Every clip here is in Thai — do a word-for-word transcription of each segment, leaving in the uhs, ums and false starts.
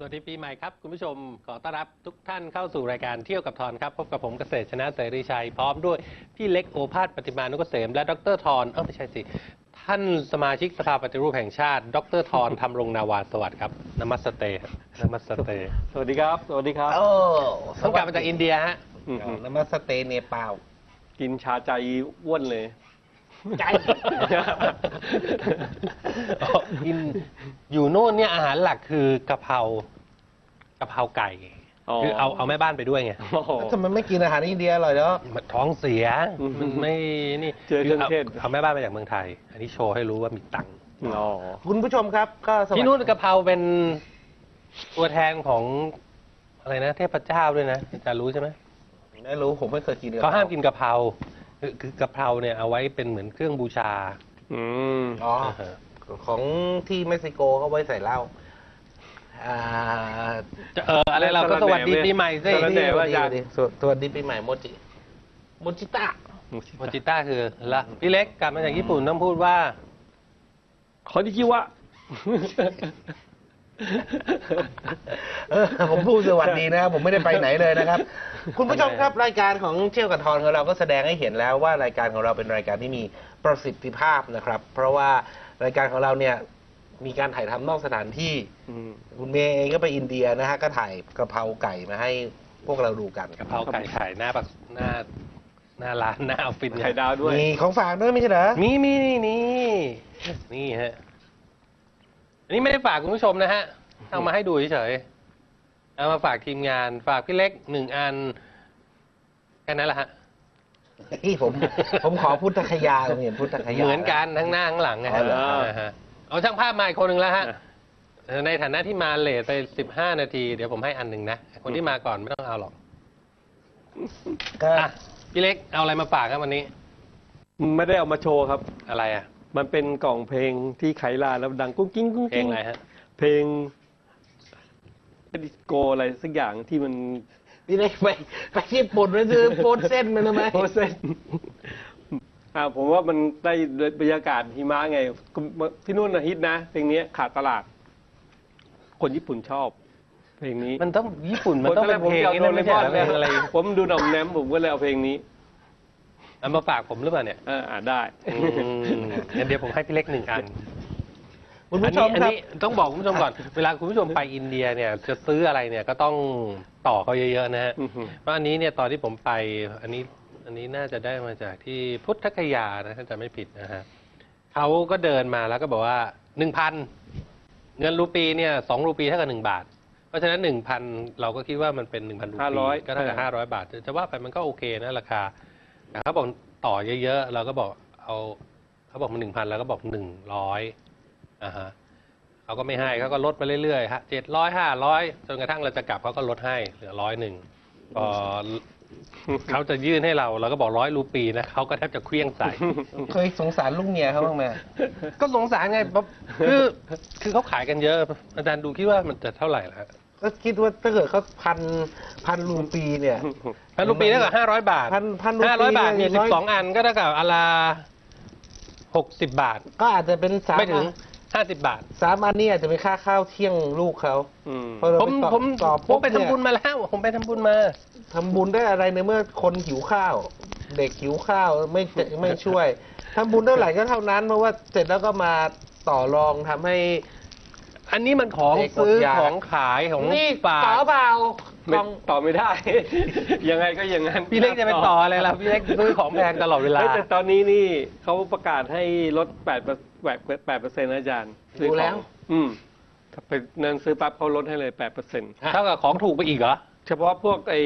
สวัสดีปีใหม่ครับคุณผู้ชมขอต้อนรับทุกท่านเข้าสู่รายการเที่ยวกับธรครับพบกับผมเกษตรชนะเสรีชัยพร้อมด้วยพี่เล็กโอภาสปฏิมานุเกษมและดรธรเออไม่ใช่สิท่านสมาชิกสภาปฏิรูปแห่งชาติดรธรธำรงนาวาสวัสดิ์ครับนมัสเตนมัสเตสวัสดีครับสวัสดีครับโอ้ต้องกลับมาจากอินเดียฮะนมัสเตเนปาลกินชาใจอ้วนเลยใจกินอยู่โน่นเนี่ยอาหารหลักคือกะเพรากะเพราไก่คือเอาเอาแม่บ้านไปด้วยไงทำไมไม่กินอาหารอินเดียอร่อยเนาะท้องเสียมันไม่นี่เจอเครื่องเทศเอาแม่บ้านมาจากเมืองไทยอันนี้โชว์ให้รู้ว่ามีตังค์คุณผู้ชมครับก็ที่นู่นกะเพราเป็นตัวแทนของอะไรนะเทพเจ้าด้วยนะอาจารย์รู้ใช่ไหมไม่รู้ผมไม่เคยกินเขาห้ามกินกะเพราคือกะเพราเนี่ยเอาไว้เป็นเหมือนเครื่องบูชาอืมอ๋อของที่เม็กซิโกเขาไว้ใส่เหล้าอ่าเอออะไรเราก็สวัสดีปีใหม่สิสวัสดีปีใหม่โมจิโมจิต้าโมจิต้าคือละพี่เล็กกลับมาจากญี่ปุ่นต้องพูดว่าขอที่คิดว่าผมพูดสวัสดีนะครับผมไม่ได้ไปไหนเลยนะครับคุณผู้ชมครับรายการของเที่ยวกับธรของเราก็แสดงให้เห็นแล้วว่ารายการของเราเป็นรายการที่มีประสิทธิภาพนะครับเพราะว่ารายการของเราเนี่ยมีการถ่ายทำนอกสถานที่คุณเมย์เองก็ไปอินเดียนะฮะก็ถ่ายกะเพราไก่มาให้พวกเราดูกันกะเพราไก่ถ่ายหน้าปักหน้าหน้าร้านหน้าออฟฟิศไข่ดาวด้วยมีของฝากด้วยไม่ใช่เหรอมีมีนี่นี่นี่ฮะอันนี้ไม่ได้ฝากคุณผู้ชมนะฮะเอามาให้ดูเฉยๆเอามาฝากทีมงานฝากพี่เล็กหนึ่งอันแค่นั้นแหละฮะที่ผมผมขอพุทธคยาผมเห็นพุทธคยาเหมือนกันทั้งหน้าทั้งหลังนะฮะเอาช่างภาพมาอีกคนหนึ่งแล้วฮะในฐานะที่มาเลทไปสิบห้านาทีเดี๋ยวผมให้อันหนึ่งนะคนที่มาก่อนไม่ต้องเอาหรอกพี่เล็กเอาอะไรมาฝากครับวันนี้ไม่ได้เอามาโชว์ครับอะไรอ่ะมันเป็นกล่องเพลงที่ไขลาแล้วดังกุ้งกิ้งกุ้งกิ้งอะไรฮะเพลงดิสโกอะไรสักอย่างที่มันนี่ได้ไปไปที่ปนมันคือโพสเซนมันทำไมโพสเซนอ่าผมว่ามันได้บรรยากาศหิมะไงที่นู่นฮิตนะเพลงนี้ขาดตลาดคนญี่ปุ่นชอบเพลงนี้มันต้องญี่ปุ่นมันต้องเป็นเพลงโดนเลยพ่ออะไรผมดูหน่อมแนมผมก็เลยเอาเพลงนี้เอามาฝากผมหรือเปล่าเนี่ยอ่าได้เดี๋ยวผมให้พี่เล็กหนึ่งอันคุณผู้ชมครับต้องบอกคุณผู้ชมก่อนเวลาคุณผู้ชมไปอินเดียเนี่ยจะซื้ออะไรเนี่ยก็ต้องต่อเขาเยอะๆนะฮะเพราะอันนี้เนี่ยตอนที่ผมไปอันนี้อันนี้น่าจะได้มาจากที่พุทธคยานะถ้าจะไม่ผิดนะฮะเขาก็เดินมาแล้วก็บอกว่าหนึ่งพันเงินรูปีเนี่ยสองรูปีเท่ากับหนึ่งบาทเพราะฉะนั้นหนึ่งพันเราก็คิดว่ามันเป็นหนึ่งพันรูปีก็เท่ากับห้าร้อยบาทจะว่าไปมันก็โอเคนะราคาเขาบอกต่อเยอะๆเราก็บอกเอาเขาบอกมาหนึ่งพันแล้วก็บอกหนึ่งร้อยอ่าฮะเขาก็ไม่ให้เขาก็ลดไปเรื่อยๆฮะเจ็ดร้อยห้าร้อยจนกระทั่งเราจะกลับเขาก็ลดให้เหลือร้อยหนึ่งพอเขาจะยื่นให้เราเราก็บอกร้อยรูปีนะเขาก็แทบจะเคลี้ยงใส่เคยสงสารลูกเมียเขาบ้างไหมก็สงสารไงคือคือเขาขายกันเยอะอาจารย์ดูคิดว่ามันจะเท่าไหร่ล่ะก็คิดว่าถ้าเกิดเขาพันพันรูปีเนี่ยพันรูปีเท่ากับห้าร้อยบาทพันห้าร้อยบาทมีสิบสองอันก็เท่ากับอันละหกสิบบาทก็อาจจะเป็นสามไม่ถึงห้าสิบบาทสามอันนี้อาจจะเป็นค่าข้าวเที่ยงลูกเขาผมผมผมไปทำบุญมาแล้วผมไปทำบุญมาทำบุญได้อะไรในเมื่อคนหิวข้าวเด็กหิวข้าวไม่ไม่ช่วยทำบุญเท่าไหร่ก็เท่านั้นเพราะว่าเสร็จแล้วก็มาต่อรองทำให้อันนี้มันของซื้อของขายของนี่ต่อเปล่าต่อไม่ได้ยังไงก็อย่างนั้นพี่เล็กจะไปต่ออะไรล่ะพี่เล็กซื้อของแพงตลอดเวลาแต่ตอนนี้นี่เขาประกาศให้ลดแปดแปดเปอร์เซ็นต์อาจารย์ดูแล้วอืมถ้าไปเนินซื้อปั๊บเขาลดให้เลยแปดเปอร์เซ็นต์เท่ากับของถูกไปอีกเหรอเฉพาะพวกไอ้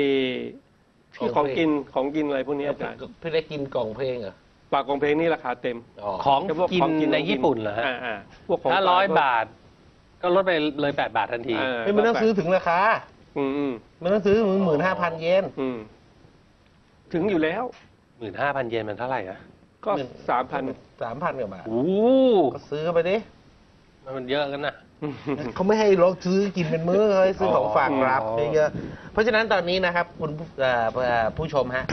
ของกินของกินอะไรพวกนี้อาจารย์พี่เล็กกินกล่องเพลงเหรอปากกล่องเพลงนี่ราคาเต็มของกินในญี่ปุ่นเหรออ่าพวกของร้อยบาทก็ลดไปเลยแปดบาททันทีไม่ต้องซื้อถึงราคาอืมไม่ต้องซื้อหมื่นห้าพันเยนถึงอยู่แล้วหมื่นห้าพันเยนมันเท่าไหร่นะก็สามพันสามพันกว่าบาทโอ้ก็ซื้อเข้าไปดิมันเยอะกันนะเขาไม่ให้เราซื้อกินเป็นมื้อเขาซื้อของฝากรับเยอะเพราะฉะนั้นตอนนี้นะครับคุณผู้ชมฮะ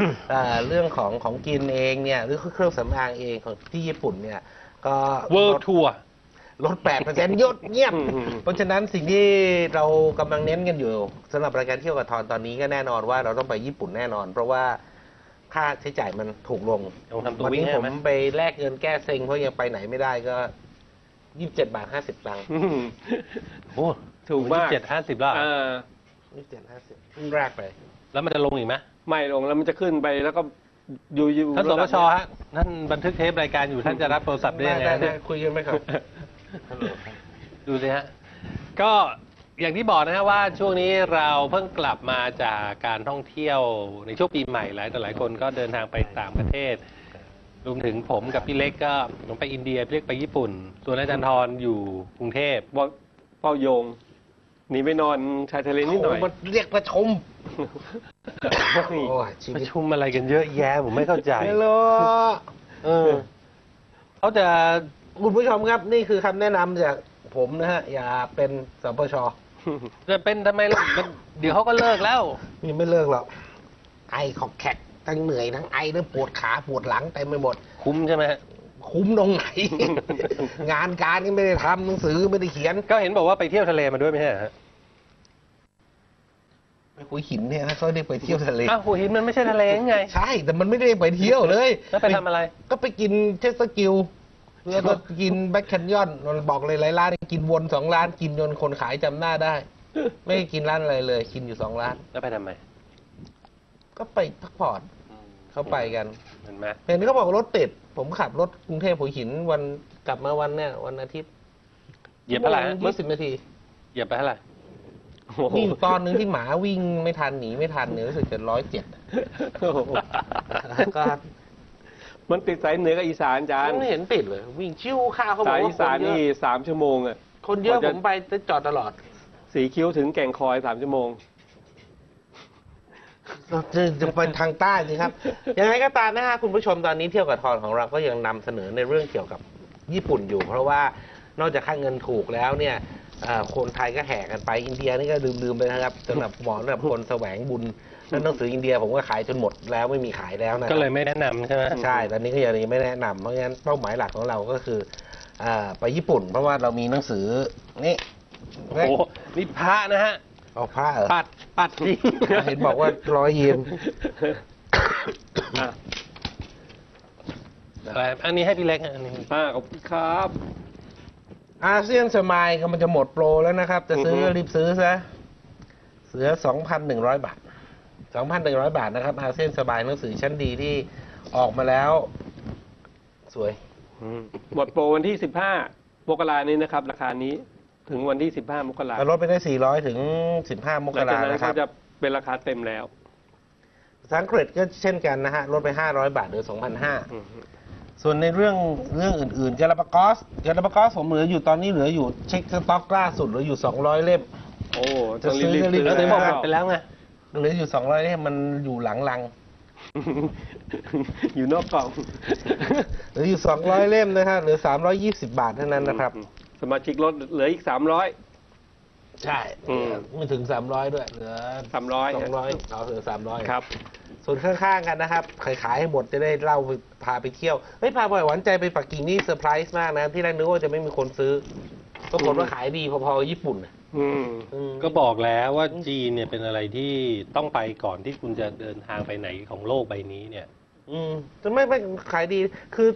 เรื่องของของกินเองเนี่ยหรือเครื่องสำอางเองของที่ญี่ปุ่นเนี่ยก็เวิลด์ทัวร์ ลด แปดเปอร์เซ็นต์ ยอดเยี่ยมเพราะฉะนั้นสิ่งที่เรากำลังเน้นกันอยู่สำหรับรายการเที่ยวกับทอนตอนนี้ก็แน่นอนว่าเราต้องไปญี่ปุ่นแน่นอนเพราะว่าค่าใช้จ่ายมันถูกลงวันนี้ผมไปแลกเงินแก้เซ็งเพราะยังไปไหนไม่ได้ก็ยี่สิบเจ็ดบาทห้าสิบตังค์โอ้ถูกมากยี่สิบเจ็ดห้าสิบแล้วยี่สิบเจ็ดห้าสิบขึ้นแรกไปแล้วมันจะลงอีกไหมไม่ลงแล้วมันจะขึ้นไปแล้วก็อยู่อยู่ท่านสปช.ฮะท่านบันทึกเทปรายการอยู่ท่านจะรับโทรศัพท์ได้ยังไงคุยกันไหมครับดูสิฮะก็อย่างที่บอกนะฮะว่าช่วงนี้เราเพิ่งกลับมาจากการท่องเที่ยวในช่วงปีใหม่หลายต่อหลายคนก็เดินทางไปต่างประเทศรวมถึงผมกับพี่เล็กก็ผมไปอินเดียพี่เล็กไปญี่ปุ่นส่วนอาจารย์ธรอยู่กรุงเทพเป้าโยงหนีไปนอนชายทะเลนิดหน่อยมันเรียกประชุมประชุมอะไรกันเยอะแยะผมไม่เข้าใจเออเขาจะคุณผู้ชมครับนี่คือคำแนะนำจากผมนะฮะอย่าเป็นสปช.จะเป็นทำไมล่ะเดี๋ยวเขาก็เลิกแล้วยังไม่เลิกหรอกไอขอบแขกทั้งเหนื่อยทั้งไอทั้งปวดขาปวดหลังเต็มไปหมดคุ้มใช่ไหมคุ้มตรงไหนงานการนี่ไม่ได้ทำหนังสือไม่ได้เขียนก็เห็นบอกว่าไปเที่ยวทะเลมาด้วยไหมฮะไปหัวหินเนี่ยเขาได้ไปเที่ยวทะเลอ้าวหัวหินมันไม่ใช่ทะเลไงใช่แต่มันไม่ได้ไปเที่ยวเลยแล้วไปทำอะไรก็ไปกินเจ็ตสกีแล้วก็กินแบ็คแคนยอนเราบอกเลยหลายร้านกินวนสองร้านกินจนคนขายจำหน้าได้ไม่กินร้านอะไรเลยกินอยู่สองร้านแล้วไปทำไมก็ไปพักผ่อนเข้าไปกันเห็นไหมเห็นเขาบอกรถติดผมขับรถกรุงเทพหัวหินวันกลับมาวันเนี่ยวันอาทิตย์เหยียบไปละเมื่อสิบนาทีเหยียบไปเท่าไหร่วิ่งตอนนึงที่หมาวิ่งไม่ทันหนีไม่ทันเนี่ยรู้สึกจะร้อยเจ็ดก็มันติดสายเหนือกับอีสานจานไม่เห็นติดเลยวิ่งชิวข้าวเขาบอกว่าสายอีสานนี่สามชั่วโมงอ่ะคนเยอะผมไปจอดตลอดสีคิ้วถึงแก่งคอยสามชั่วโมงจะไปทางใต้สิครับยังไงก็ตามนะฮะคุณผู้ชมตอนนี้เที่ยวกับทอนของเราก็ยังนำเสนอในเรื่องเกี่ยวกับญี่ปุ่นอยู่เพราะว่านอกจากค่าเงินถูกแล้วเนี่ยคนไทยก็แห่กันไปอินเดียนี่ก็ลืมๆไปนะครับสำหรับหมอสำหรับคนแสวงบุญนั่นหนังสืออินเดียผมก็ขายจนหมดแล้วไม่มีขายแล้วนะก็เลยไม่แนะนำใช่ไหมใช่ตอนนี้ก็ยังไม่แนะนำเพราะงั้นเป้าหมายหลักของเราก็คือไปญี่ปุ่นเพราะว่าเรามีหนังสือนี่โอ้นี่พระนะฮะเอาพระเหรอปัดปัดที่เห็นบอกว่าร้อยเยนอันนี้ให้พี่เล็กอันนี้ป้าขอบคุณครับอาเซียนสมัยมันจะหมดโปรแล้วนะครับจะซื้อรีบซื้อซะเสือ สองพันหนึ่งร้อย บาท สองพันหนึ่งร้อย บาทนะครับอาเซียนสมัยหนังสือชั้นดีที่ออกมาแล้วสวยหมดโปรวันที่สิบห้ามกราคมนี้นะครับราคานี้ถึงวันที่สิบห้ามกราคมลดไปได้สี่ร้อยถึงสิบห้ามกราคมนะครับจะเป็นราคาเต็มแล้วภาษาอังกฤษก็เช่นกันนะฮะลดไปห้าร้อยบาทเหลือ สองพันห้าร้อยส่วนในเรื่องเรื่องอื่นๆกาลาปากอสกาลาปากอสผมเหลืออยู่ตอนนี้เหลืออยู่เช็คสต็อกล่าสุดเหลืออยู่สองร้อยเล่มโอ้จะซื้อจะรีบซื้อหมดไปแล้วไงเหลืออยู่สองร้อยเล่มมันอยู่หลังลังอยู่นอกกล่องเหลืออยู่สองร้อยเล่มนะฮะเหลือสามร้อยยี่สิบบาทเท่านั้นนะครับสมาชิกลดเหลืออีกสามร้อยใช่ไม่ถึงสามร้อยด้วยเหลือสามร้อย สองร้อยเอาเหลือสามร้อยครับส่วนข้างๆกันนะครับขายๆให้หมดจะได้เล่าพาไปเที่ยวเฮ้ยพาบ่อยหวานใจไปปักกิ่งนี่เซอร์ไพรส์มากนะที่แรกนึกว่าจะไม่มีคนซื้อปรากฏว่าขายดีพอๆญี่ปุ่นก็บอกแล้วว่าจีนเนี่ยเป็นอะไรที่ต้องไปก่อนที่คุณจะเดินทางไปไหนของโลกใบนี้เนี่ยจะไม่ไม่ขายดีคือ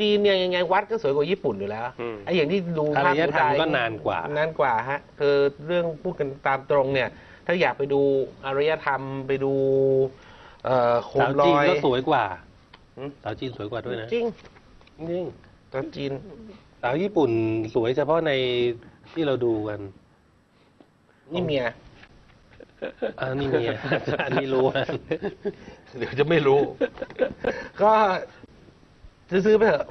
จีนเนี่ยยังไงวัดก็สวยกว่าญี่ปุ่นอยู่แล้วไอ้อย่างที่ดูภาพถ่ายก็นานกว่านานกว่าฮะคือเรื่องพูดกันตามตรงเนี่ยถ้าอยากไปดูอารยธรรมไปดูสาวจีนก็สวยกว่าสาวจีนสวยกว่าด้วยนะจริงจริงสาวจีนสาวญี่ปุ่นสวยเฉพาะในที่เราดูกันนี่เมียอันนี้เมียอันนี้รู้เดี๋ยวจะไม่รู้ก็ซื้อไปเถอะ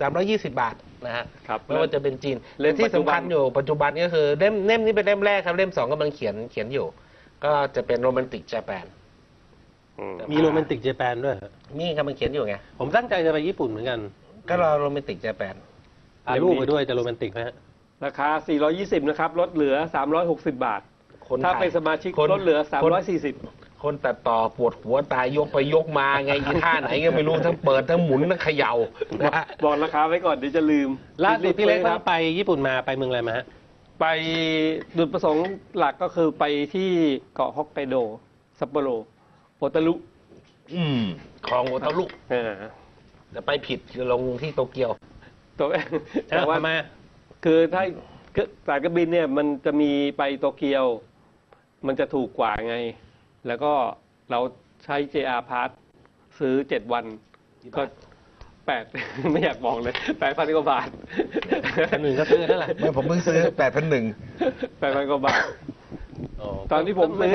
สามร้อยยี่สิบบาทนะฮะไม่ว่าจะเป็นจีนและที่สำคัญอยู่ปัจจุบันก็คือเล่มเล่มนี้เป็นเล่มแรกครับเล่มสองกำลังเขียนเขียนอยู่ก็จะเป็นโรแมนติกญี่ปุ่นมีโรแมนติกญี่ปุ่นด้วยนี่กำลังเขียนอยู่ไงผมตั้งใจจะไปญี่ปุ่นเหมือนกันก็รอโรแมนติกญี่ปุ่นเอารูปไปด้วยจะโรแมนติกไหมราคาสี่ร้อยยี่สิบนะครับลดเหลือสามร้อยหกสิบบาทถ้าเป็นสมาชิกลดเหลือสามร้อยสี่สิบค คนตัดต่อปวดหัวตายยกไปยกมาไงอีท่าไหนก็ไม่รู้ทั้งเปิดทั้งหมุนทั้งเขย่าบอกราคาไว้ก่อนเดี๋ยวจะลืมล่าสุดพี่เล็กครับไปญี่ปุ่นมาไปเมืองอะไรมาฮะไปจุดประสงค์หลักก็คือไปที่เกาะฮอกไกโดซัปโปโรโอตารุอืมของโอตารุจะไปผิดลงที่โตเกียวแต่ว่ามาคือถ้าสายการบินเนี่ยมันจะมีไปโตเกียวมันจะถูกกว่าไงแล้วก็เราใช้ เจ อาร์ Pass ซื้อเจ็ดวันก็แปดไม่อยากบอกเลยแปดพันกว่าบาทหนึ่งก็ซื้อเท่าไหร่ผมเพิ่งซื้อแปดพันหนึ่งแปดพันกว่าบาทตอนที่ผมซื้อ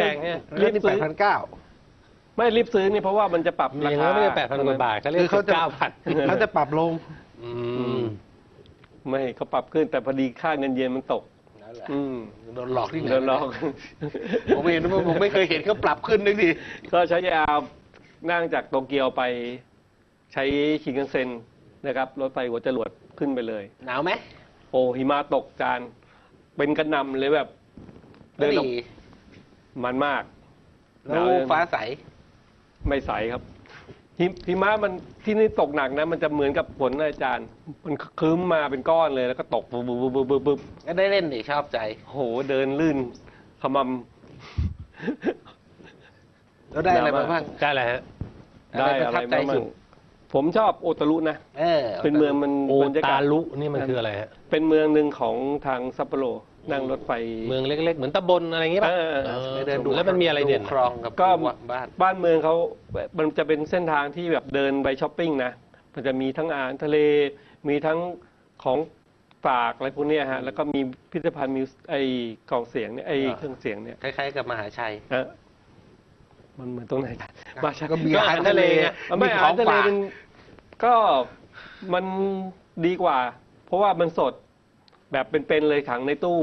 รีบซื้อแปดพันเก้าไม่รีบซื้อนี่เพราะว่ามันจะปรับราคาไม่ได้แปดพันกว่าบาทคือเขาจะเขาจะปรับลงไม่เขาปรับขึ้นแต่พอดีค่าเงินเยนมันตกโดนหลอกที่ไหนโดนหลอกผมเห็นผมไม่เคยเห็นเขาปรับขึ้นนึกดิก็ใช้ยาวนั่งจากโตเกียวไปใช้ชินคันเซ็นนะครับรถไฟหัวจรวดขึ้นไปเลยหนาวไหมโอ้หิมะตกจานเป็นกระนำเลยแบบเดินมันมากแล้วฟ้าใสไม่ใสครับหิมะมันที่นี่ตกหนักนะมันจะเหมือนกับฝนอาจารย์มันครึ้มมาเป็นก้อนเลยแล้วก็ตกบึบบึบบึบบึบก็ได้เล่นดิชอบใจโหเดินลื่นขมำแล้วได้อะไรบ้างได้อะไรฮะได้อะไรบ้างผมชอบโอตารุนะเป็นเมืองมันโอตารุนี่มันคืออะไรฮะเป็นเมืองหนึ่งของทางซัปโปโรนั่งรถไฟเมืองเล็กๆเหมือนตำบลอะไรอย่างเงี้ยป่ะแล้วมันมีอะไรเด่นคลองกับก็บ้านบ้านเมืองเขามันจะเป็นเส้นทางที่แบบเดินไปช้อปปิ้งนะมันจะมีทั้งอาหารทะเลมีทั้งของฝากอะไรพวกนี้ฮะแล้วก็มีพิพิธภัณฑ์มิวไอกล่องเสียงเนี่ยไอเครื่องเสียงเนี่ยคล้ายๆกับมหาชัยมันเหมือนตรงไหนกันมหาชัยก็มีอาหารทะเลมีของฝากก็มันดีกว่าเพราะว่ามันสดแบบเป็นๆเลยขังในตู้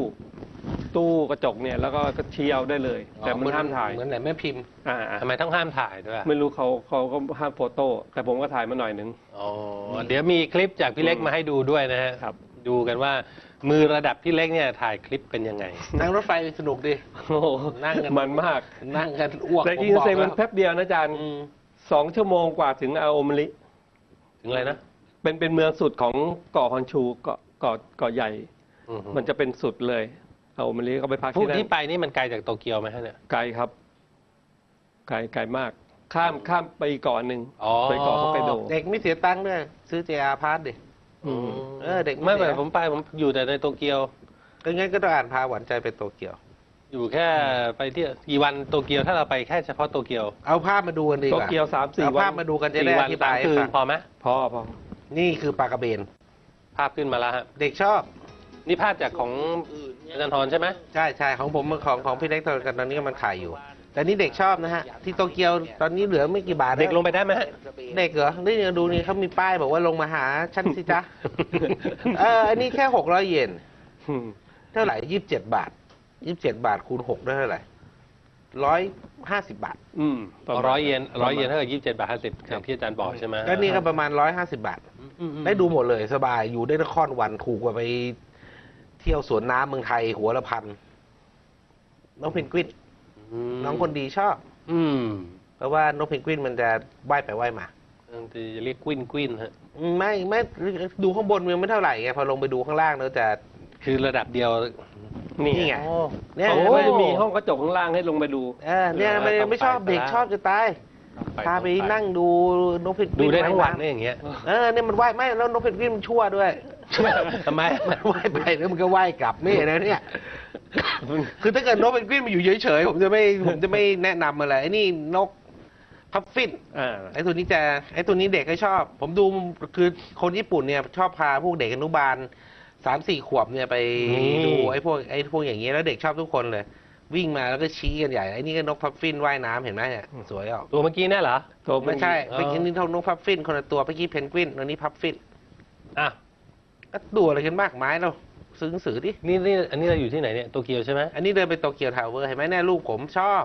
ตู้กระจกเนี่ยแล้วก็เชียวได้เลยแต่มันห้ามถ่ายเหมือนไหนแม่พิมพ์ทำไมต้องห้ามถ่ายด้วยไม่รู้เขาเขาก็ห้ามโฟโต้แต่ผมก็ถ่ายมาหน่อยนึงอ๋อเดี๋ยวมีคลิปจากพี่เล็กมาให้ดูด้วยนะฮะครับดูกันว่ามือระดับพี่เล็กเนี่ยถ่ายคลิปเป็นยังไงนั่งรถไฟสนุกดิโอ้นั่งกันมันมากนั่งกันอ้วกแต่ที่เซมันแป๊บเดียวนะอาจารย์สองชั่วโมงกว่าถึงอาโอมะริถึงอะไรนะเป็นเป็นเมืองสุดของเกาะฮอนชูเกาะเกาะเกาะใหญ่มันจะเป็นสุดเลยเอามาลีเขาไปพักที่นั่นที่ไปนี่มันไกลจากโตเกียวไหมฮะเนี่ยไกลครับไกลไกลมากข้ามข้ามไปก่อนหนึ่งไปก่อนฮอกไกโดเด็กไม่เสียตังค์ด้วยซื้อ เจ อาร์ Pass ดิเออเด็กไม่แบบผมไปผมอยู่แต่ในโตเกียวก็งั้นก็ต้องอ่านพาหวานใจไปโตเกียวอยู่แค่ไปที่กี่วันโตเกียวถ้าเราไปแค่เฉพาะโตเกียวเอาภาพมาดูกันดีกว่าโตเกียวสามสี่วันเอาภาพมาดูกันจะได้อธิบายพอไหมพอพอนี่คือปลากระเบนภาพขึ้นมาแล้วฮะเด็กชอบนี่ภาพจากของอาจารย์ธรใช่ไหมใช่ใช่ของผมของของพี่เล็กตอนกันตอนนี้มันขายอยู่แต่นี่เด็กชอบนะฮะที่โตเกียวตอนนี้เหลือไม่กี่บาทเด็กลงไปได้ไหมเด็กเหรอนี่ดูนี่เขามีป้ายบอกว่าลงมาหาฉันสิจ๊ะเอออันนี้แค่หกร้อยเยนเท่าไหร่ยี่สิบเจ็ดบาทยี่สิบเจ็ดบาทคูณหกได้เท่าไหร่ร้อยห้าสิบบาทอืมร้อยเยนร้อยเยนเท่ากับยี่สิบเจ็ดบาทห้าสิบอย่างที่อาจารย์บอกใช่ไหมก็นี่ก็ประมาณร้อยห้าสิบบาทได้ดูหมดเลยสบายอยู่ได้นครวันถูกกว่าไปเที่ยวสวนน้ำเมืองไทยหัวละพันนกเพนกวินน้องคนดีชอบอืมเพราะว่านกเพนกวินมันจะว่ายไปว่ายมาจะเรียกกวินกวินฮะไม่ไม่ดูข้างบนมันไม่เท่าไหร่ไงพอลงไปดูข้างล่างแล้วจะคือระดับเดียวนี่ไงเนี่ยมันจะมีห้องกระจกข้างล่างให้ลงไปดูเนี่ยมันไม่ชอบเด็กชอบจะตายพาไปนั่งดูนกเพนกวินดูได้ทั้งวันนี่อย่างเงี้ยเออเนี่ยมันว่ายไม่แล้วนกเพนกวินมันชั่วด้วยทำไมมันว่ายไปแล้วมันก็ว่ายกลับไม่นะเนี่ยคือถ้าเกิดนกเป็นกลิ้นมาอยู่เฉยๆผมจะไม่ผมจะไม่แนะนำอะไรไอ้นี่นกพับฟินไอ้ตัวนี้จะไอ้ตัวนี้เด็กก็ชอบผมดูคือคนญี่ปุ่นเนี่ยชอบพาพวกเด็กอนุบาลสามสี่ขวบเนี่ยไปดูไอ้พวกไอ้พวกอย่างเงี้ยแล้วเด็กชอบทุกคนเลยวิ่งมาแล้วก็ชี้กันใหญ่ไอ้นี่ก็นกพับฟินว่ายน้ำเห็นไหมเนี่ยสวยออกตัวเมื่อกี้น่ะเหรอตัวไม่ใช่เมื่อกี้นี่เท่านกพับฟินคนละตัวเมื่อกี้เพนกวินตัวนี้พับฟินอ่ะก็ดูอะไรกันมากมายเราซื้อหนังสือดินี่นี่อันนี้เราอยู่ที่ไหนเนี่ยโตเกียวใช่ไหมอันนี้เดินไปโตเกียวทาวเวอร์เห็นไหมแน่ลูกผมชอบ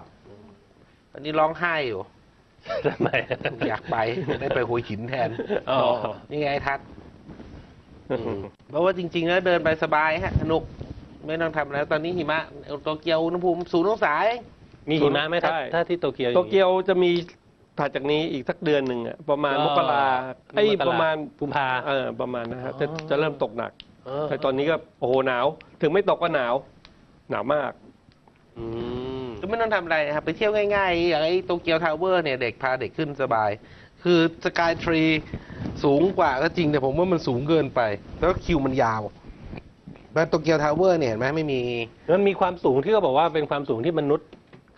อันนี้ร้องไห้อยู่ทำไมอยากไปได้ไปหัวหินแทนอ๋อนี่ไงทัดเพราะว่าจริงๆแล้วเดินไปสบายฮะสนุกไม่ต้องทำแล้วตอนนี้หิมะโตเกียวอุณหภูมิศูนย์องศา มีหิมะไหมถ้าถ้าที่โตเกียวโตเกียวจะมีผ่าจากนี้อีกสักเดือนหนึ่งอ่ะประมาณมกราไอ้ประมาณกุมภาเออประมาณนะครับจะจะเริ่มตกหนักแต่ตอนนี้ก็โอ้โหหนาวถึงไม่ตกก็หนาวหนาวมากอืมก็ไม่ต้องทำอะไรนะครับไปเที่ยวง่ายๆอย่างไอ้โตเกียวทาวเวอร์เนี่ยเด็กพาเด็กขึ้นสบายคือสกายทรีสูงกว่าก็จริงแต่ผมว่ามันสูงเกินไปแล้วคิวมันยาวแล้วโตเกียวทาวเวอร์เนี่ยเห็นไหมไม่มีมันมีความสูงที่เขาบอกว่าเป็นความสูงที่มนุษย์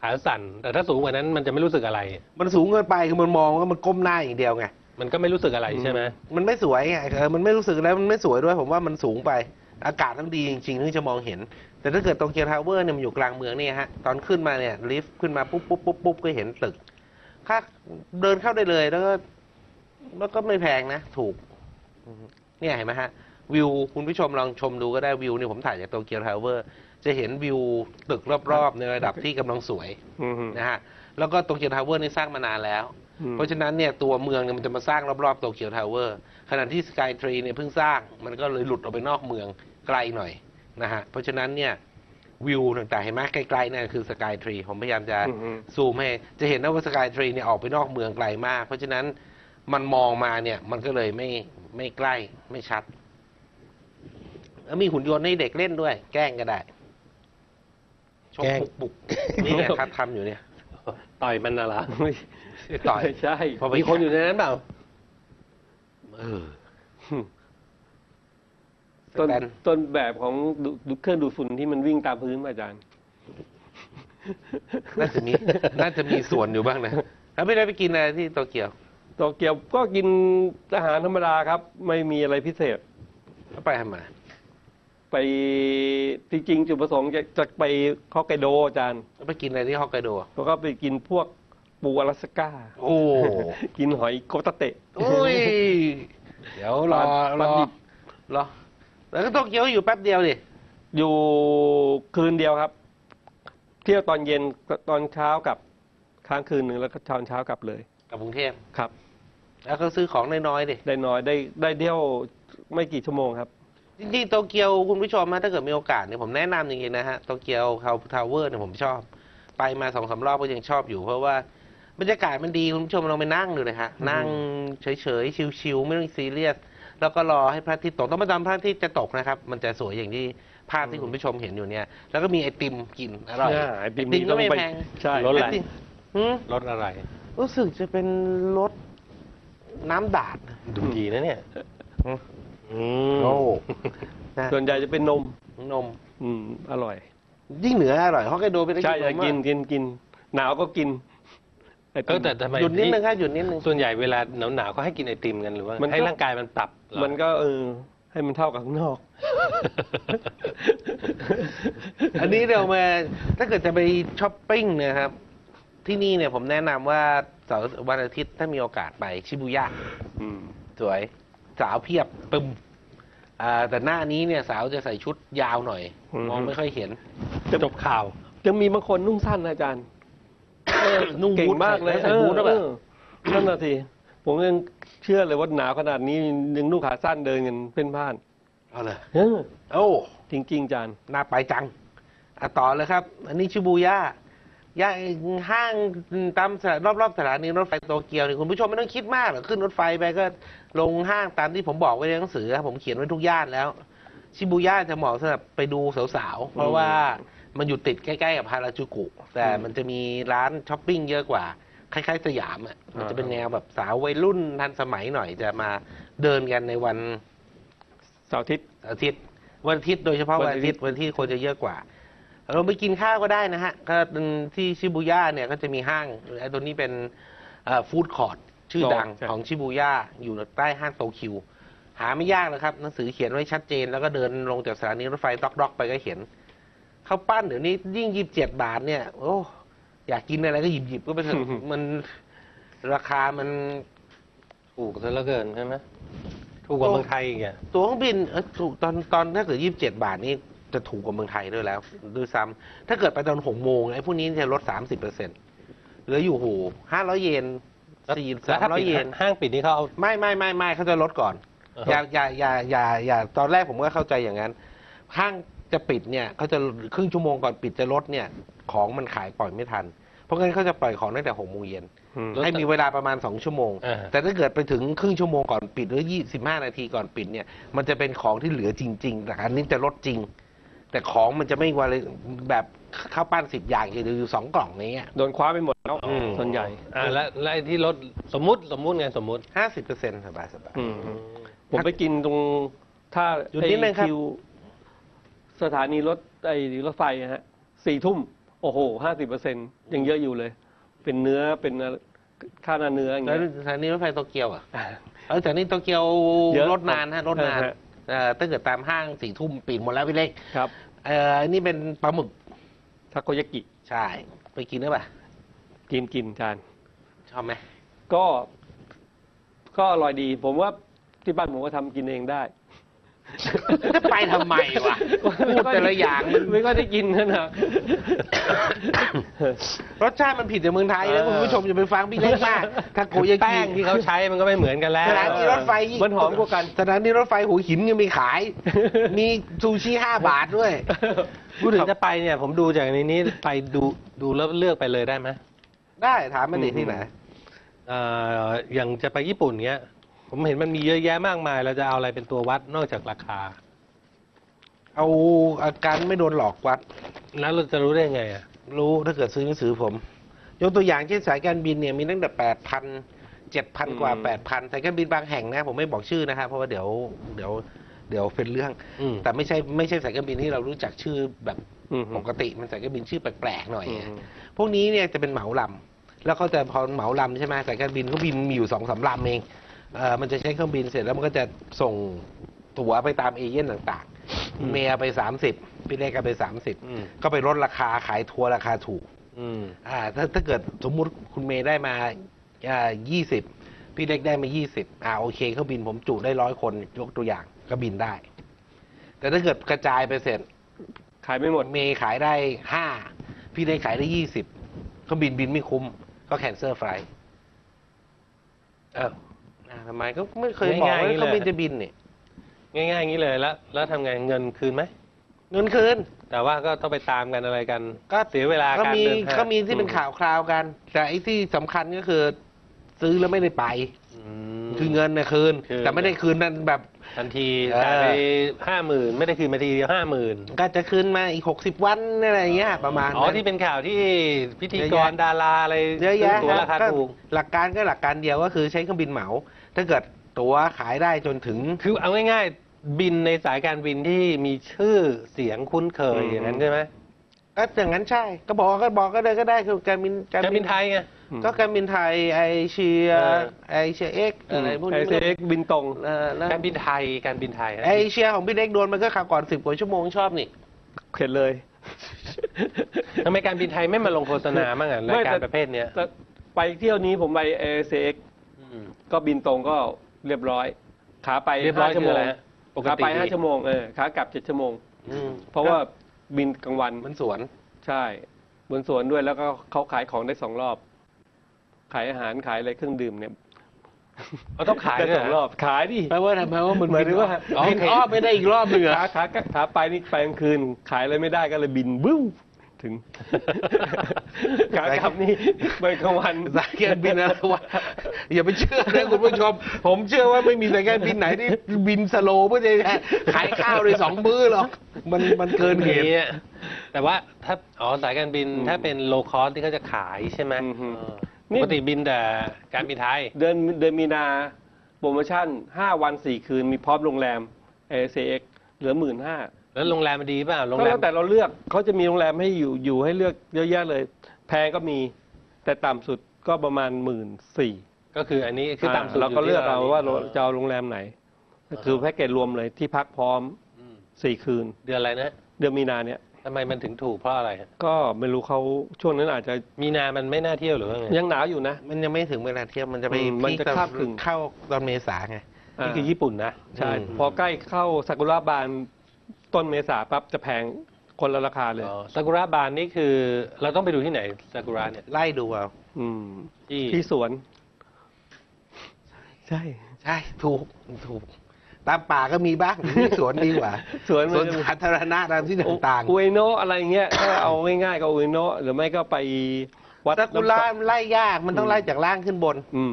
ขาสั่นแต่ถ้าสูงกว่านั้นมันจะไม่รู้สึกอะไรมันสูงเกินไปคือมันมองว่ามันก้มหน้าอย่างเดียวไงมันก็ไม่รู้สึกอะไรใช่ไหมมันไม่สวยไงเออมันไม่รู้สึกแล้วมันไม่สวยด้วยผมว่ามันสูงไปอากาศต้องดีจริงๆถึงจะมองเห็นแต่ถ้าเกิดโตเกียวทาวเวอร์เนี่ยมันอยู่กลางเมืองนี่ฮะตอนขึ้นมาเนี่ยลิฟต์ขึ้นมาปุ๊บปุ๊บปุ๊บปุ๊บก็เห็นตึกค่าเดินเข้าได้เลยแล้วก็แล้วก็ไม่แพงนะถูกเนี่ยเห็นไหมฮะวิวคุณผู้ชมลองชมดูก็ได้วิวเนี่ยผมถ่ายจากโตเกียวทาวเวอร์จะเห็นวิวตึกรอบๆในระดับที่กำลังสวยนะฮะแล้วก็โตเกียวทาวเวอร์นี่สร้างมานานแล้วเพราะฉะนั้นเนี่ยตัวเมืองเนี่ยมันจะมาสร้างรอบๆโตเกียวทาวเวอร์ขณะที่สกายทรีเนี่ยเพิ่งสร้างมันก็เลยหลุดออกไปนอกเมืองไกลหน่อยนะฮะเพราะฉะนั้นเนี่ยวิวต่างๆเห็นไหมไกลๆนั่นคือสกายทรีผมพยายามจะซูมให้จะเห็นนะว่าสกายทรีเนี่ยออกไปนอกเมืองไกลมากเพราะฉะนั้นมันมองมาเนี่ยมันก็เลยไม่ไม่ใกล้ไม่ชัดแล้วมีหุ่นยนต์ให้เด็กเล่นด้วยแกล้งก็ได้ชกปุกๆนี่ไงครับทำอยู่เนี่ยต่อยมันน่ะเหรอต่อยใช่มีคนอยู่ในนั้นเปล่าเออต้นต้นแบบของเครื่องดูดฝุ่นที่มันวิ่งตามพื้นอาจารย์น่าจะมีน่าจะมีส่วนอยู่บ้างนะแล้วไม่ได้ไปกินอะไรที่โตเกียวโตเกียวก็กินอาหารธรรมดาครับไม่มีอะไรพิเศษไปทำไมไปจริงๆจุดประสงค์จะจะไปฮอกไกโดอาจารย์ไปกินอะไรที่ฮอกไกโดแล้วก็ไปกินพวกปูอลาสก้าโอ้กินหอยโกตเตะโอ้ยเดี๋ยวรอรอรอแล้วก็โตเกียวอยู่แป๊บเดียวดิอยู่คืนเดียวครับเที่ยวตอนเย็นตอนเช้ากับค้างคืนหนึ่งแล้วก็ตอนเช้ากลับเลยกลับกรุงเทพครับแล้วก็ซื้อของได้น้อยดิได้น้อยได้ได้เที่ยวไม่กี่ชั่วโมงครับจริงๆโตเกียวคุณผู้ชมฮะถ้าเกิดมีโอกาสเนี่ยผมแนะนำจริงๆนะฮะโตเกียวทาวเวอร์เนี่ยผมชอบไปมาสองสามรอบก็ยังชอบอยู่เพราะว่าบรรยากาศมันดีคุณผู้ชมลองไปนั่งดูเลยฮะนั่งเฉยๆชิลๆไม่ต้องซีเรียสแล้วก็รอให้พระอาทิตย์ตกต้องมาตามพระอาทิตย์จะตกนะครับมันจะสวยอย่างที่ภาพที่คุณผู้ชมเห็นอยู่เนี่ยแล้วก็มีไอติมกินอร่อยไอติมก็ไม่แพงใช่รสอะไรรสอะไรรู้สึกจะเป็นรสน้ำดาดดูดีนะเนี่ยส่วนใหญ่จะเป็นนมนมอืมอร่อยยิ่งเหนืออร่อยฮอกไกโดเป็นอะไรกินกินกินหนาวก็กินก็แต่ทำไมหยุดนิดนึงค่ะหยุดนิดนึงส่วนใหญ่เวลาหนาวหนาวเขาให้กินไอติมกันหรือว่าให้ร่างกายมันปรับมันก็เออให้มันเท่ากับข้างนอกอันนี้เรามาถ้าเกิดจะไปช้อปปิ้งนะครับที่นี่เนี่ยผมแนะนำว่าเสาร์วันอาทิตย์ถ้ามีโอกาสไปชิบูย่าสวยสาวเพียบปึมแต่หน้านี้เนี่ยสาวจะใส่ชุดยาวหน่อยมองไม่ค่อยเห็นจะจบข่าวจะมีบางคนนุ่งสั้นอาจารย์นุ่งเก่งมากเลยใส่บูทแล้วแบบนั่นน่ะสิผมยังเชื่อเลยว่าหนาวขนาดนี้ยังนุ่งขาสั้นเดินกันเพ่นพ่านเอาเลยโอ้จริงจริงอาจารย์น่าไปจังอ่ะต่อเลยครับอันนี้ชิบูย่าย่าห้างตามรอบๆสถานีรถไฟโตเกียวนี่คุณผู้ชมไม่ต้องคิดมากหรอกขึ้นรถไฟไปก็ลงห้างตามที่ผมบอกไว้ในหนังสือผมเขียนไว้ทุกย่านแล้วชิบูย่าจะเหมาะสำหรับไปดูสาวๆเพราะว่ามันอยู่ติดใกล้ๆกับฮาราจูกุแต่มันจะมีร้านช้อปปิ้งเยอะกว่าคล้ายๆสยามอ่ะมันจะเป็นแนวแบบสาววัยรุ่นทันสมัยหน่อยจะมาเดินกันในวันเสาร์อาทิตย์อาทิตย์วันอาทิตย์โดยเฉพาะวันอาทิตย์วันที่คนจะเยอะกว่าเราไปกินข้าวก็ได้นะฮะก็ที่ชิบูย่าเนี่ยก็จะมีห้างไอ้ตัวนี้เป็นฟู้ดคอร์ทชื่อดังของชิบูย่าอยู่ใกล้ห้างโตเกียวหาไม่ยากนะครับหนังสือเขียนไว้ชัดเจนแล้วก็เดินลงจากสถานีรถไฟดอกๆไปก็เห็นข้าวปั้นเดี๋ยวนี้ยิ่งยี่สิบเจ็ดบาทเนี่ยโอ้อยากกินอะไรก็หยิบหยิบก็ไปเถอะมันราคามันถูกซะเหลือเกินใช่ไหมถูกกว่าเมืองไทยอีกอะตั๋วเครื่องบินถูกตอนตอนถ้าเกิดยี่สิบเจ็ดบาทนี่จะถูกกว่าเมืองไทยด้วยแล้วด้วยซ้ำถ้าเกิดไปตอนหกโมงไอ้พวกนี้จะลด สามสิบเปอร์เซ็นต์ เหลืออยู่หูห้าร้อยเยนสี่สามร้อยเยนห้างปิดนี่เขาเอาไม่ไม่ไม่ไม่เขาจะลดก่อนอย่าอย่าอย่าอย่าอย่าตอนแรกผมก็เข้าใจอย่างนั้นห้างจะปิดเนี่ยเขาจะครึ่งชั่วโมงก่อนปิดจะลดเนี่ยข ของมันขายปล่อยไม่ทันเพราะงั้นเขาจะปล่อยของตั้งแต่หกโมงเย็นให้มีเวลาประมาณสองชั่วโมงแต่ถ้าเกิดไปถึงครึ่งชั่วโมงก่อนปิดหรือยี่สิบห้านาทีก่อนปิดเนี่ยมันจะเป็นของที่เหลือจริงๆแต่อันนี้จะลดจริงแต่ของมันจะไม่ว่าแบบข้าวปั้นสิบอย่างหรือสองกล่องนี้โดนคว้าไปหมดแล้วส่วนใหญ่และและที่ลดสมมุติสมมุติไงสมมุติ ห้าสิบเปอร์เซ็นต์ สบายสบายผมไปกินตรงถ้าอยู่ที่นั่นครับสถานีรถไอ้รถไฟฮะสี่ทุ่มโอ้โห ห้าสิบเปอร์เซ็นต์ ยังเยอะอยู่เลยเป็นเนื้อเป็นค่าเนื้ออย่างเงี้ยสถานีรถไฟโตเกียวอ่ะแล้วสถานีโตเกียวรถนานฮะรถนานถ้าเกิดตามห้างสี่ทุ่มปิดหมดแล้วพี่เล็กครับอันนี้เป็นปลาหมึกทาโกยากิใช่ไปกินได้ป่ะกินกินจานชอบไหมก็ก็อร่อยดีผมว่าที่บ้านผมก็ทำกินเองได้จะไปทำไมวะพูดแต่ละอย่างไม่ก็ได้กินนะนะรสชาติมันผิดจากเมืองไทยแล้วคุณผู้ชมจะไปฟังพี่เล็กมากถ้าโกยากิแป้งที่เขาใช้มันก็ไม่เหมือนกันแล้วสถานีรถไฟมันหอมกว่ากันสถานีรถไฟหัวหินยังมีขายมีซูชิห้าบาทด้วยพูดถึงจะไปเนี่ยผมดูจากในนี้ไปดูดูแล้วเลือกไปเลยได้ไหมได้ถามมันดีที่ไหนอย่างจะไปญี่ปุ่นเงี้ยผมเห็นมันมีเยอะแยะมากมายเราจะเอาอะไรเป็นตัววัดนอกจากราคาเอาอาการไม่โดนหลอกวัดแล้วเราจะรู้ได้ไงอ่ะรู้ถ้าเกิดซื้อหนังสือผมยกตัวอย่างเช่นสายการบินเนี่ยมีตั้งแต่แปดพันเจ็ดพันกว่าแปดพันสายการบินบางแห่งนะผมไม่บอกชื่อนะครับเพราะว่าเดี๋ยวเดี๋ยวเดี๋ยวเป็นเรื่องแต่ไม่ใช่ไม่ใช่สายการบินที่เรารู้จักชื่อแบบปกติมันสายการบินชื่อแปลกๆหน่อยพวกนี้เนี่ยจะเป็นเหมาลำแล้วเขาจะพอเหมาลำใช่ไหมสายการบินเขาบินมีอยู่สองสามลำเองมันจะใช้เครื่องบินเสร็จแล้วมันก็จะส่งตั๋วไปตามเอเจนต์ต่างๆเมียไปสามสิบพี่เล็กไปสามสิบก็ไปลดราคาขายทัวร์ราคาถูกอ่าถ้าถ้าเกิดสมมุติคุณเมย์ได้มายี่สิบพี่เล็กได้มายี่สิบอ่าโอเคเครื่องบินผมจุได้ร้อยคนยกตัวอย่างก็บินได้แต่ถ้าเกิดกระจายไปเสร็จขายไม่หมดเมย์ขายได้ห้าพี่เล็กขายได้ยี่สิบเครื่องบินบินไม่คุ้มก็แคนเซิลไฟล์เออทำไมก็ไม่เคยบอกว่าเขาบินจะบินเนี่ยง่ายๆอย่างนี้เลยแล้วแล้วทำไงเงินคืนไหมเงินคืนแต่ว่าก็ต้องไปตามกันอะไรกันก็เสียเวลาการเดินทางก็มีที่เป็นข่าวคราวกันแต่ไอ้ที่สำคัญก็คือซื้อแล้วไม่ได้ไปคือเงินเนี่ยคืนแต่ไม่ได้คืนนั่นแบบทันทีไปห้าหมื่นไม่ได้คืนมาทีเดียวห้าหมื่นก็จะคืนมาอีกหกสิบวันอะไรเงี้ยประมาณอ๋อที่เป็นข่าวที่พิธีกรดาราอะไรเยอะแยะราคาถูกหลักการก็หลักการเดียวก็คือใช้เครื่องบินเหมาถ้าเกิดตั๋วขายได้จนถึงคือเอาง่ายๆบินในสายการบินที่มีชื่อเสียงคุ้นเคยอย่างนั้นใช่ไหมก็อย่างนั้นใช่ก็บอกก็บอกก็ได้ก็ได้คือการบินการบินไทยไงก็การบินไทยไอเชียไอเชียเอ็กอะไรพวกนี้ไอเชียเอ็กบินตรงการบินไทยการบินไทยไอเชียของพี่เล็กโดนมันก็ขับก่อนสิบกว่าชั่วโมงชอบนี่เข็ดเลยทำไมการบินไทยไม่มาลงโฆษณาบ้างอ่ะรายการประเภทเนี้ยไปเที่ยวนี้ผมไปไอเชียเอ็กก็บินตรงก็เรียบร้อยขาไปเรียบร้อยชั่วโมงขาไปห้าชั่วโมงเออขากลับเจ็ดชั่วโมงเพราะว่าบินกลางวันบนสวนใช่บนสวนด้วยแล้วก็เขาขายของได้สองรอบขายอาหารขายอะไรเครื่องดื่มเนี่ยเราต้องขายได้สองรอบขายดิแปลว่าทำไมว่ามันเหมือนว่าบินอ้อไม่ได้อีกรอบเหลือขาขาไปนี่ไปกลางคืนขายอะไรไม่ได้ก็เลยบินบึ้วถึงขากลับนี่ไปกลางวันสายการบินอะไรวะอย่าไปเชื่อนะคุณผู้ชมผมเชื่อว่าไม่มีสายการบินไหนที่บินสโลว์เพื่อจะขายข้าวเลยสองมื้อหรอกมันมันเกินเหตุแต่ว่าถ้าอ๋อสายการบินถ้าเป็นโลคอสที่เขาจะขายใช่ไหมปกติบินแต่การบินไทยเดือนเดือนมีนาโปรโมชั่นห้าวันสี่คืนมีพร้อมโรงแรมเอเซเอ็กเหลือหมื่นห้าแล้วโรงแรมมันดีป่ะโรงแรมแต่เราเลือกเขาจะมีโรงแรมให้อยู่อยู่ให้เลือกเยอะแยะเลยแพงก็มีแต่ต่ำสุดก็ประมาณหมื่นสี่ก็คืออันนี้คือต่ำสุดเราก็เลือกเอาว่าจะเอาโรงแรมไหนคือแพ็กเกจรวมเลยที่พักพร้อมสี่คืนเดือนอะไรนะเดือนมีนาเนี่ยทำไมมันถึงถูกเพราะอะไรก็ไม่รู้เขาช่วงนั้นอาจจะมีนามันไม่น่าเที่ยวหรือไงยังหนาวอยู่นะมันยังไม่ถึงเวลาเที่ยวมันจะไปมันจะคาบถึงเข้าตอนเมษาไงนี่คือญี่ปุ่นนะใช่พอใกล้เข้าซากุระบานต้นเมษาปั๊บจะแพงคนละราคาเลยซากุระบานนี่คือเราต้องไปดูที่ไหนซากุระเนี่ยไล่ดูเอาที่สวนใช่ใช่ถูกถูก ตามป่าก็มีบ้างมีสวนดีกว่าสวนสาธารณะตามที่ต่างๆอุยโนะอะไรเงี้ยถ้าเอาง่ายๆก็อุยโนะหรือไม่ก็ไปวัดตะกุล่าไล่ยากมันต้องไล่จากล่างขึ้นบนอื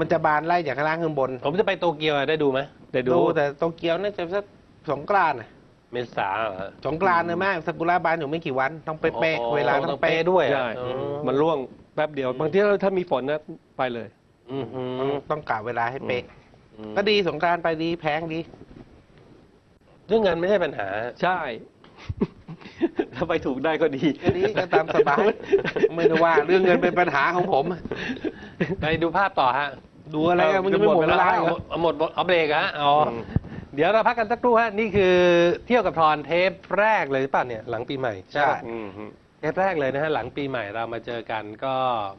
มันจะบานไล่จากข้างล่างขึ้นบนผมจะไปโตเกียวได้ดูไหมได้ดูแต่โตเกียวน่าจะสักสงกรานต์เมษาสงกรานต์เลยมากซากุระบานอยู่ไม่กี่วันต้องเป๊ะเวลาต้องเป๊ะด้วยมันร่วงแป๊บเดียวบางทีถ้ามีฝนนะไปเลยต้องกะเวลาให้เป๊ะก็ดีสงกรานต์ไปดีแพงดีเรื่องเงินไม่ใช่ปัญหาใช่ถ้าไปถูกได้ก็ดีก็ตามสบายไม่ได้ว่าเรื่องเงินเป็นปัญหาของผมไปดูภาพต่อฮะดูอะไรมันจะหมดเวลาหมดเอาเบรกฮะอ๋อเดี๋ยวเราพักกันสักครู่ฮะนี่คือเที่ยวกับทอนเทปแรกเลยป่ะเนี่ยหลังปีใหม่ใช่เทปแรกเลยนะฮะหลังปีใหม่เรามาเจอกันก็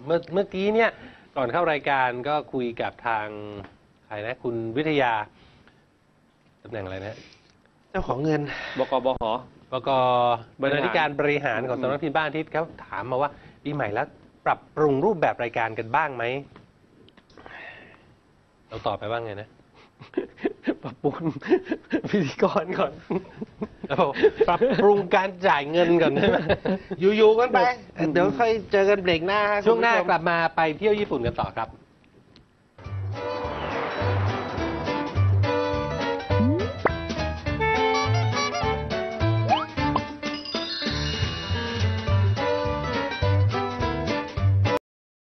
เมื่อเมื่อกี้เนี่ยก่อนเข้ารายการก็คุยกับทางใครนะคุณวิทยาตำแหน่งอะไรนะเจ้าของเงินบก.บห.บก.บรรณาธิการบริหารของสำนักพิมพ์บ้านอาทิตย์เขาถามมาว่าปีใหม่แล้วปรับปรุงรูปแบบรายการกันบ้างไหมเราตอบไปว่าไงนะปรับปรุงพิธีกรก่อนปรับปรุงการจ่ายเงินก่อนได้ไหมอยู่ๆกันไปเดี๋ยวค่อยเจอกันเบรกหน้าช่วงหน้ากลับมาไปเที่ยวญี่ปุ่นกันต่อครับ